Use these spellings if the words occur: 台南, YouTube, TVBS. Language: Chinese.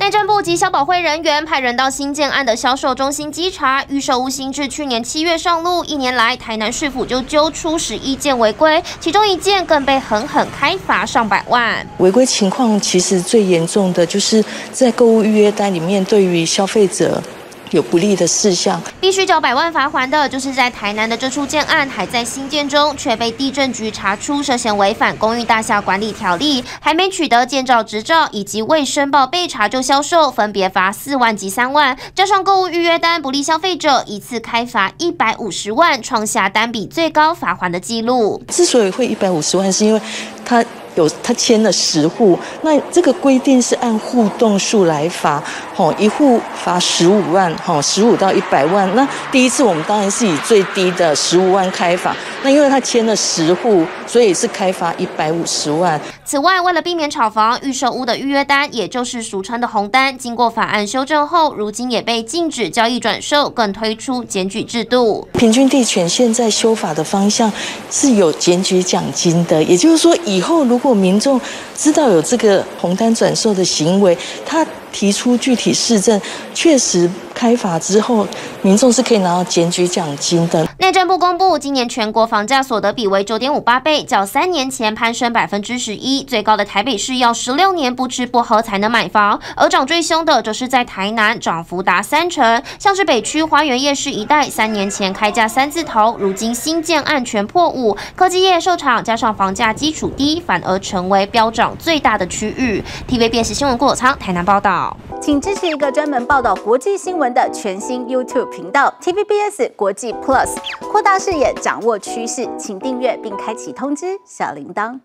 内政部及消保会人员派人到新建案的销售中心稽查，预售屋新制去年7月上路，一年来台南市府就揪出11件违规，其中1件更被狠狠开罚上百万。违规情况其实最严重的就是在购物预约单里面对于消费者 有不利的事项，必须缴100万罚锾的，就是在台南的这处建案还在新建中，却被地政局查出涉嫌违反公寓大厦管理条例，还没取得建造执照以及未申报被查就销售，分别罚4万及3万，加上购物预约单不利消费者，一次开罚150万，创下单笔最高罚锾的记录。之所以会150万，是因为他签了10户，那这个规定是按户栋数来罚，一户罚15万，15到100万。那第一次我们当然是以最低的15万开罚，那因为他签了10户，所以是开罚150万。此外，为了避免炒房，预售屋的预约单，也就是俗称的红单，经过法案修正后，如今也被禁止交易转售，更推出检举制度。平均地权现在修法的方向是有检举奖金的，也就是说以后如 如果民众知道有这个红单转售的行为，他提出具体事证，确实开罚之后，民众是可以拿到检举奖金的。内政部公布，今年全国房价所得比为 9.58 倍，较3年前攀升 11%， 最高的台北市要16年不吃不喝才能买房，而涨最凶的则是在台南，涨幅达30%，像是北区花园夜市一带，3年前开价3字头，如今新建案全破5，科技业受场，加上房价基础低，反而成为飙涨最大的区域。TVBS 新闻郭有昌台南报道，请支持一个专门报道国际新闻的全新 YouTube 频道 TVBS 国际 Plus， 扩大视野，掌握趋势，请订阅并开启通知小铃铛。